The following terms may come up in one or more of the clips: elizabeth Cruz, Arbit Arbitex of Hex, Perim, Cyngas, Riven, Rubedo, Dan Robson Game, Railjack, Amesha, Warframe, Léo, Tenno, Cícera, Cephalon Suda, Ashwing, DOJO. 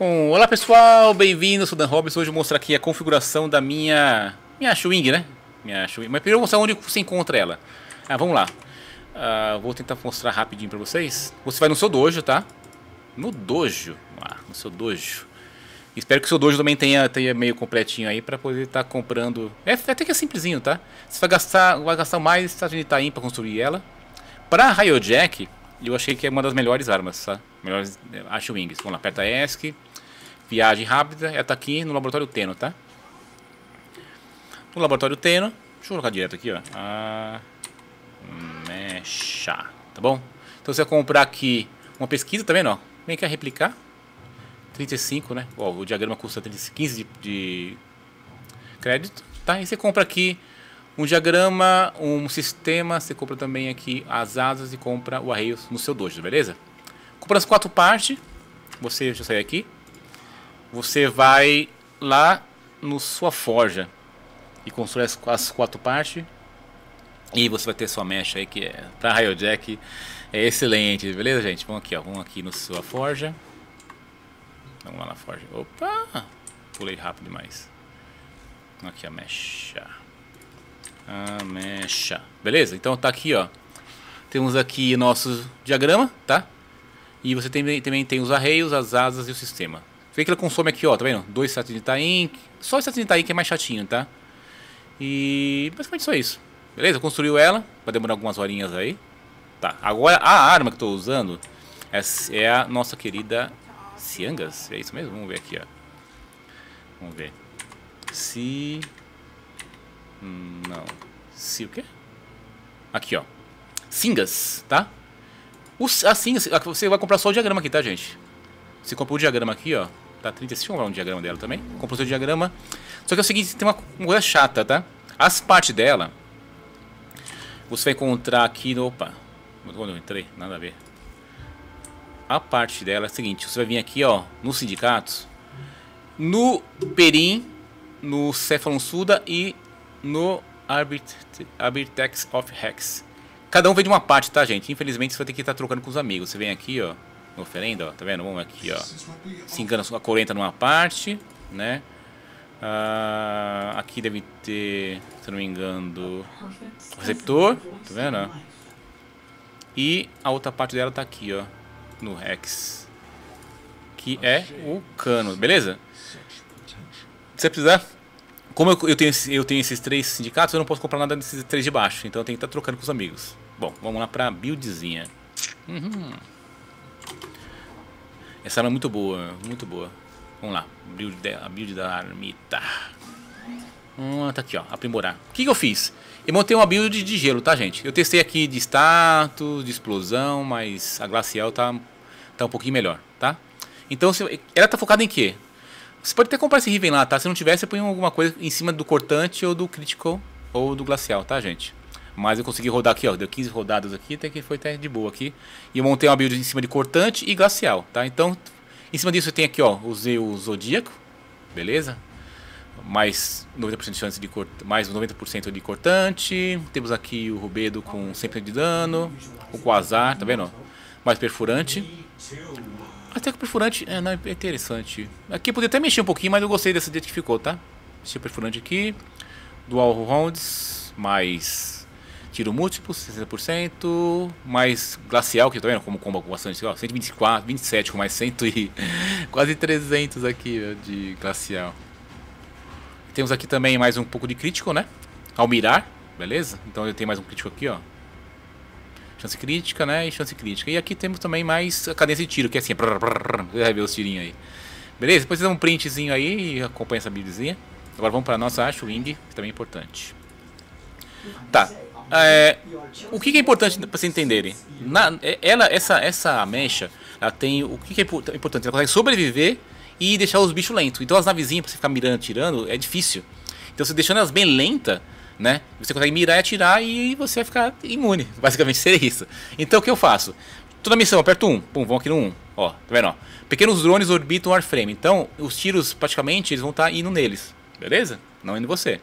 Bom, olá pessoal, bem-vindo, sou Dan Robson. Hoje eu vou mostrar aqui a configuração da minha Ashwing, né? Minha Ashwing. Mas primeiro eu vou mostrar onde você encontra ela. Ah, vamos lá. Vou tentar mostrar rapidinho pra vocês. Você vai no seu dojo, tá? No dojo. Ah, no seu dojo. Espero que o seu dojo também tenha meio completinho aí pra poder estar comprando. É até que é simplesinho, tá? Você vai gastar mais status de Itaim pra construir ela. Pra Railjack, eu achei que é uma das melhores armas, tá? Melhores Ashwings. Vamos lá, aperta ESC. Viagem rápida, ela tá aqui no laboratório Tenno, tá? No laboratório Tenno, deixa eu colocar direto aqui, ó. Amesha, tá bom? Então você vai comprar aqui uma pesquisa, tá vendo? Vem cá replicar. 35, né? Ó, o diagrama custa 15 de crédito, tá? E você compra aqui um diagrama, um sistema, você compra também aqui as asas e compra o arreio no seu dojo, beleza? Compra as 4 partes, deixa eu sair aqui. Você vai lá no sua forja e constrói as 4 partes. E você vai ter sua mecha aí que é pra Railjack. É excelente, beleza, gente? Vamos aqui, ó. Vamos aqui no sua forja. Vamos lá na forja. Opa! Pulei rápido demais. Aqui a mecha. A mecha. Beleza? Então tá aqui, ó. Temos aqui nosso diagrama, tá? E você também tem os arreios, as asas e o sistema. Vê que ela consome aqui, ó, tá vendo? 2 status de Itaim. Só o status de Itaim que é mais chatinho, tá? E basicamente só isso. Beleza? Construiu ela. Vai demorar algumas horinhas aí. Tá. Agora a arma que eu tô usando é a nossa querida Cyngas. É isso mesmo? Vamos ver aqui, ó. Vamos ver. Não. O quê? Aqui, ó. Cyngas, tá? A Cyngas. Você vai comprar só o diagrama aqui, tá, gente? Você compra o diagrama aqui, ó. Tá 30. Deixa eu comprar um diagrama dela também. Compra o seu diagrama. Só que é o seguinte, tem uma coisa chata, tá? As partes dela você vai encontrar aqui no... Opa! Quando eu entrei, nada a ver. A parte dela é o seguinte, você vai vir aqui, ó, nos sindicatos, no Perim, no Cephalon Suda e no Arbit Arbitex of Hex. Cada um vem de uma parte, tá, gente? Infelizmente você vai ter que estar trocando com os amigos. Você vem aqui, ó. Oferenda, ó, tá vendo? Vamos aqui, ó. Cyngas a correnta numa parte, né? Aqui deve ter, se não me engano, o receptor, tá vendo? E a outra parte dela tá aqui, ó, no Rex, que é o cano, beleza? Se você precisar, como eu tenho esses 3 sindicatos, eu não posso comprar nada desses 3 de baixo, então eu tenho que estar trocando com os amigos. Bom, vamos lá pra buildzinha. Essa arma é muito boa, muito boa. Vamos lá, a build da armita. Tá aqui, ó, aprimorar. O que eu fiz? Eu montei uma build de gelo, tá, gente? Eu testei aqui de status, de explosão, mas a glacial tá um pouquinho melhor, tá? Então, ela tá focada em quê? Você pode até comprar esse Riven lá, tá? Se não tiver, você põe alguma coisa em cima do cortante ou do critical ou do glacial, tá, gente? Mas eu consegui rodar aqui, ó, deu 15 rodadas aqui, até que foi até de boa aqui. E eu montei uma build em cima de cortante e glacial, tá? Então, em cima disso eu tenho aqui, ó, usei o zodíaco, beleza? Mais 90% de chance de cortante, mais 90% de cortante. Temos aqui o rubedo com 100% de dano, o quasar, tá vendo? Mais perfurante. Até que o perfurante não, é interessante. Aqui eu podia até mexer um pouquinho, mas eu gostei dessa dieta que ficou, tá? Deixa o perfurante aqui. Dual rounds, mais... tiro múltiplo, 60%, mais glacial, que tá vendo como comba com bastante, ó, 124, 27 com mais 100 e quase 300 aqui, ó, de glacial. Temos aqui também mais um pouco de crítico, né, ao mirar, beleza? Então eu tenho mais um crítico aqui, ó, chance crítica, né, e chance crítica. E aqui temos também mais a cadência de tiro, que é assim, você vai ver os tirinhos aí, beleza? Depois vocês dão um printzinho aí e acompanha essa bíbliazinha. Agora vamos para a nossa Ashwing, que também é importante. Tá. O que é importante para vocês entenderem? Essa mecha, ela tem o que é importante? Ela consegue sobreviver e deixar os bichos lentos. Então as navezinhas para você ficar mirando, atirando, é difícil. Então você deixando elas bem lentas, né? Você consegue mirar e atirar e você vai ficar imune. Basicamente seria isso. Então o que eu faço? Toda missão, aperto 1, pum, vão aqui no 1. Ó, tá vendo? Ó? Pequenos drones orbitam o Warframe. Então os tiros praticamente eles vão estar indo neles, beleza? Não indo em você.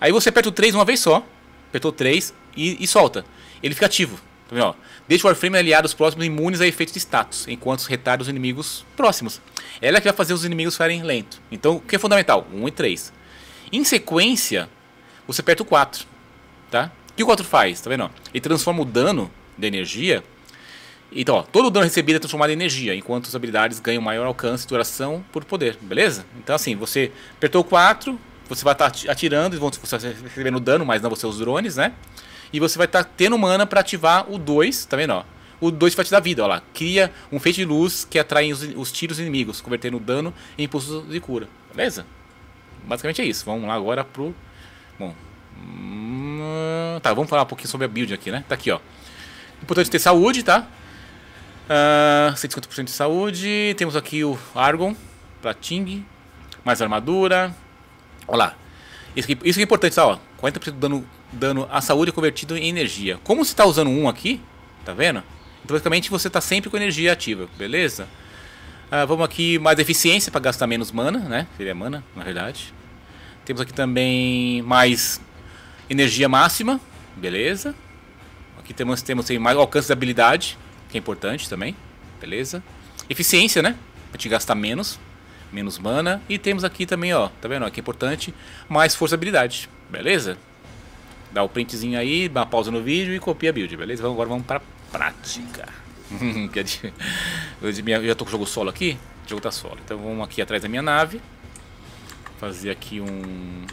Aí você aperta o 3 uma vez só. Apertou 3 e solta. Ele fica ativo. Ó, deixa o Warframe aliados próximos imunes a efeitos de status, enquanto retarda os inimigos próximos. Ela é que vai fazer os inimigos ficarem lentos. Então, o que é fundamental? 1 e 3. Em sequência, você aperta o 4. Tá? O que o 4 faz? Tá vendo? Ó? Ele transforma o dano de energia. Então, ó, todo o dano recebido é transformado em energia, enquanto as habilidades ganham maior alcance e duração por poder. Beleza? Então, assim, você apertou o 4, você vai estar atirando e vão recebendo dano, mas não você os drones, né? E você vai estar tendo mana para ativar o 2, tá vendo? Ó? O 2 vai te dar vida, ó lá. Cria um feito de luz que atrai os tiros inimigos, convertendo o dano em impulsos de cura. Beleza? Basicamente é isso. Vamos lá agora pro... Bom... Tá, vamos falar um pouquinho sobre a build aqui, né? Tá aqui, ó. Importante ter saúde, tá? 150% de saúde. Temos aqui o Argon pra Ting. Mais armadura. Ó lá. Isso aqui é importante, tá? Ó, 40% do dano à saúde é convertido em energia. Como você está usando um aqui, tá vendo? Então, basicamente, você está sempre com energia ativa, beleza? Vamos aqui, mais eficiência para gastar menos mana, né? Seria mana, na verdade. Temos aqui também mais energia máxima, beleza? Aqui temos aí, mais alcance de habilidade, que é importante também, beleza? Eficiência, né? Para te gastar menos mana. E temos aqui também, ó, tá vendo? Aqui é importante, mais força e habilidade, beleza? Dá o printzinho aí, dá uma pausa no vídeo e copia a build, beleza? Então, agora vamos pra prática. Eu já tô com o jogo solo aqui. O jogo tá solo. Então vamos aqui atrás da minha nave. Fazer aqui um...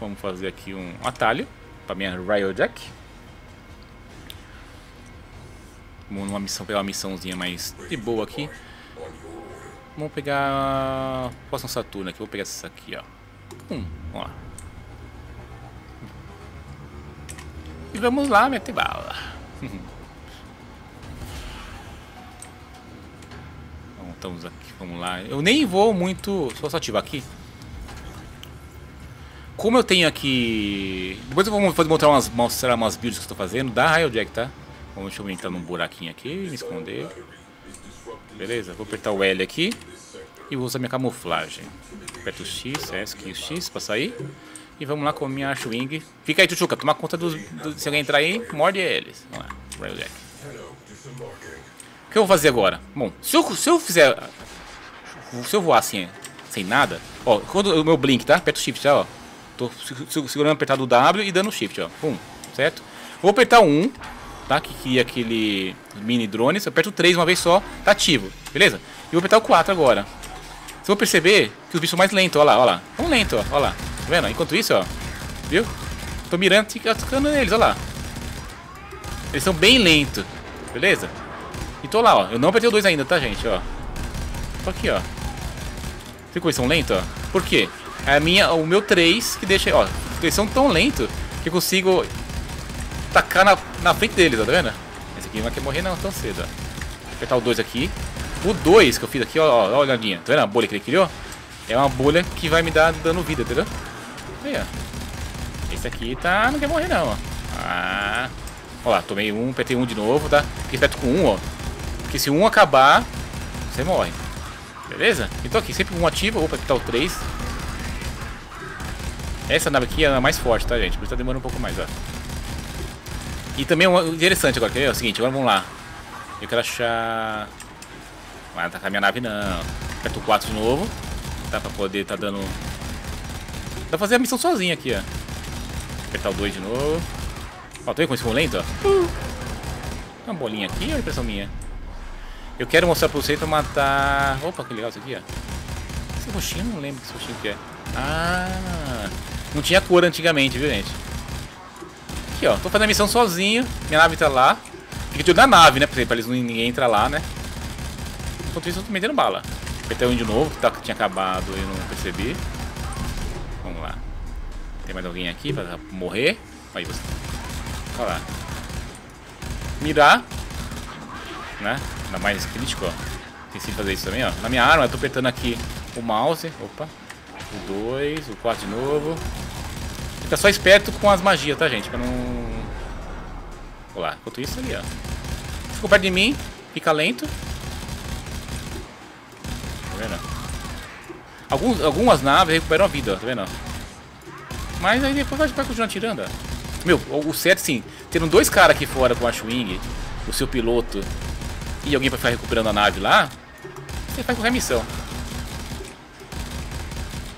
Vamos fazer aqui um atalho pra minha Railjack. Vamos numa missão, pegar uma missãozinha mais de boa aqui. Vamos pegar... Posso um Saturno aqui. Vou pegar essa aqui, ó. Vamos lá. E vamos lá, meter bala. Então, estamos aqui, vamos lá. Eu nem vou muito... Só ativar aqui. Como eu tenho aqui... Depois eu vou mostrar umas builds que eu estou fazendo da Railjack, tá? Deixa eu entrar num buraquinho aqui, me esconder. Beleza, vou apertar o L aqui. E vou usar minha camuflagem. Aperto o X, S, Q, X para sair. E vamos lá com a minha Ashwing. Fica aí, Tuchuca. Toma conta se alguém entrar aí, morde eles. Vamos lá, Railjack. O que eu vou fazer agora? Bom, se eu fizer... Se eu voar assim, sem nada... Ó, quando o meu blink, tá? Aperto o shift, tá? Ó. Tô segurando apertado o W e dando o shift, ó. Certo? Vou apertar o 1, tá? Que cria aquele mini drone. Se eu aperto o 3 uma vez só, tá ativo. Beleza? E vou apertar o 4 agora. Vocês vão perceber que os bichos são mais lentos, ó lá, ó lá. Tão lento, ó lá. Tá vendo? Enquanto isso, ó, viu? Tô mirando e atacando neles, ó lá. Eles são bem lentos, beleza? E tô lá, ó. Eu não apertei o 2 ainda, tá, gente? Ó. Tô aqui, ó. Viu como eles são lentos, ó? Por quê? É o meu 3 que deixa, ó. Eles são tão lentos que eu consigo tacar na frente deles, ó. Tá vendo? Esse aqui não quer morrer não tão cedo, ó. Vou apertar o 2 aqui. O 2 que eu fiz aqui, ó, ó. Ó, olhadinha. Tá vendo a bolha que ele criou? É uma bolha que vai me dar dando vida, entendeu? Aí, ó. Esse aqui tá... não quer morrer não, ó. Ah. Ó lá, tomei um, apertei um de novo, tá? Fiquei esperto com um, ó. Porque se um acabar, você morre. Beleza? Então aqui, sempre um ativo. Opa, aqui tá o 3. Essa nave aqui é a mais forte, tá, gente? Por isso tá demorando um pouco mais, ó. E também é interessante agora, quer ver? É o seguinte, agora vamos lá. Eu quero achar... Não vai atacar minha nave, não. Aperto o 4 de novo. Tá, pra poder tá dando... Dá pra fazer a missão sozinho aqui, ó. Apertar o 2 de novo. Ó, tá vendo como eles ficam lentos, ó? Uma bolinha aqui, ou é impressão minha? Eu quero mostrar pra vocês pra matar... Opa, que legal isso aqui, ó. Esse roxinho, eu não lembro que esse roxinho que é. Ah, não tinha cor antigamente, viu, gente? Aqui, ó. Tô fazendo a missão sozinho. Minha nave tá lá. Fica de olho na nave, né? Pra eles não ninguém entrar lá, né? Enquanto isso, eu tô metendo bala. Apertei um de novo, que tinha acabado e eu não percebi. Vamos lá. Tem mais alguém aqui pra morrer? Aí você. Olha lá. Mirar. Né? Ainda mais crítico, ó. Tem que fazer isso também, ó. Na minha arma, eu tô apertando aqui o mouse. Opa. O 2, o 4 de novo. Fica só esperto com as magias, tá, gente? Pra não... Olha lá. Enquanto isso ali, ó. Ficou perto de mim. Fica lento. Tá vendo? Algumas naves recuperam a vida, ó, tá vendo? Mas aí depois vai continuar atirando, ó. Meu, o certo sim, tendo dois caras aqui fora com a Ashwing, o seu piloto e alguém pra ficar recuperando a nave lá, você faz qualquer missão.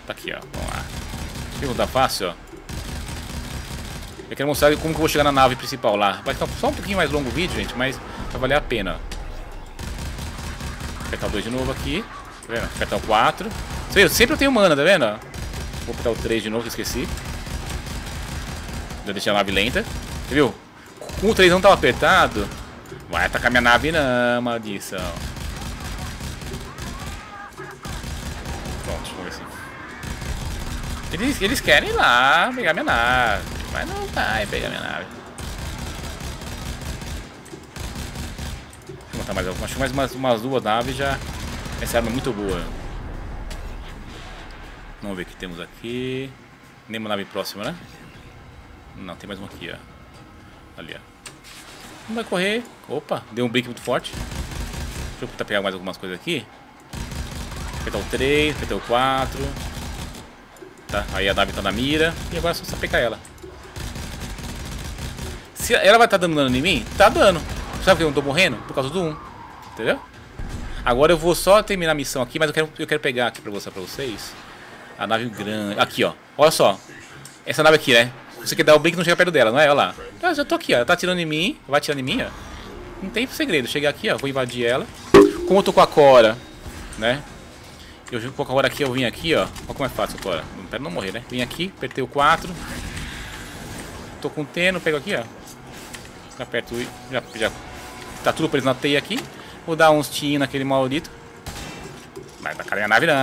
Tá aqui, ó, vamos lá. Pergunta fácil, ó. Eu quero mostrar como que eu vou chegar na nave principal lá. Vai ficar só um pouquinho mais longo o vídeo, gente, mas vai valer a pena. Apertar o 2 de novo aqui. Tá vendo? Apertar o 4. Você viu? Sempre eu tenho mana, tá vendo? Vou apertar o 3 de novo, que eu esqueci. Vou deixar a nave lenta. Você viu? Com o 3 não tava apertado. Vai atacar minha nave não, maldição. Pronto, deixa eu ver assim. Eles querem ir lá pegar minha nave. Mas não vai pegar minha nave. Vou matar mais algumas. Acho que mais umas duas naves já. Essa arma é muito boa. Vamos ver o que temos aqui. Nenhuma nave próxima, né? Não, tem mais uma aqui, ó. Ali, ó. Não vai correr. Opa, deu um break muito forte. Deixa eu tentar pegar mais algumas coisas aqui. Apertar o 3, apertar o 4. Tá, aí a nave tá na mira. E agora é só sapecar ela. Se ela vai estar dando dano em mim? Tá dando. Sabe por que eu não tô morrendo? Por causa do 1. Entendeu? Agora eu vou só terminar a missão aqui, mas eu quero pegar aqui pra mostrar pra vocês. A nave grande. Aqui, ó. Olha só. Essa nave aqui, né? Você quer dar o blink e não chega perto dela, não é? Olha lá. Eu já tô aqui, ó. Ela tá atirando em mim. Vai atirando em mim, ó. Não tem segredo. Chegar aqui, ó. Vou invadir ela. Como eu tô com a Cora, né? Eu vi com a Cora aqui, eu vim aqui, ó. Olha como é fácil a Cora. Não pera não morrer, né? Vim aqui, apertei o 4. Tô com o Tenno, pego aqui, ó. Aperto o... Já tá tudo preso na teia aqui. Vou dar uns tiros naquele maldito. Vai tacar minha nave não.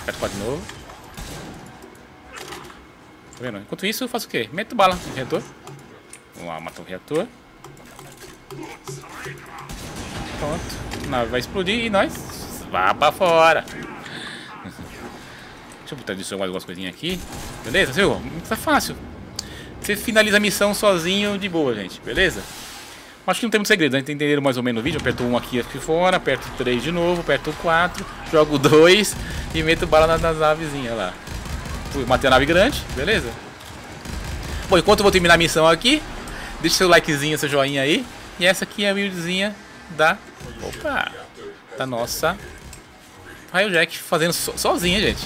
Aperto 4 de novo. Tá vendo? Enquanto isso eu faço o quê? Meto bala no reator. Vamos lá, matar o reator. Pronto. A nave vai explodir e nós vá pra fora. Deixa eu botar de mais algumas coisinhas aqui. Beleza? Viu? Tá fácil. Você finaliza a missão sozinho de boa, gente, beleza? Acho que não tem muito segredo, né? Entenderam mais ou menos o vídeo? Aperto 1 aqui fora, aperto 3 de novo, aperto 4, jogo 2 e meto bala nas navezinhas lá. Matei a nave grande, beleza? Bom, enquanto eu vou terminar a missão aqui, deixa seu likezinho, seu joinha aí. E essa aqui é a buildzinha da... Opa! Da nossa... Railjack fazendo sozinha, gente.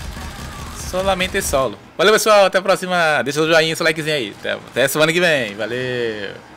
Solamente e solo. Valeu, pessoal. Até a próxima. Deixa o joinha, seu likezinho aí. Até semana que vem. Valeu.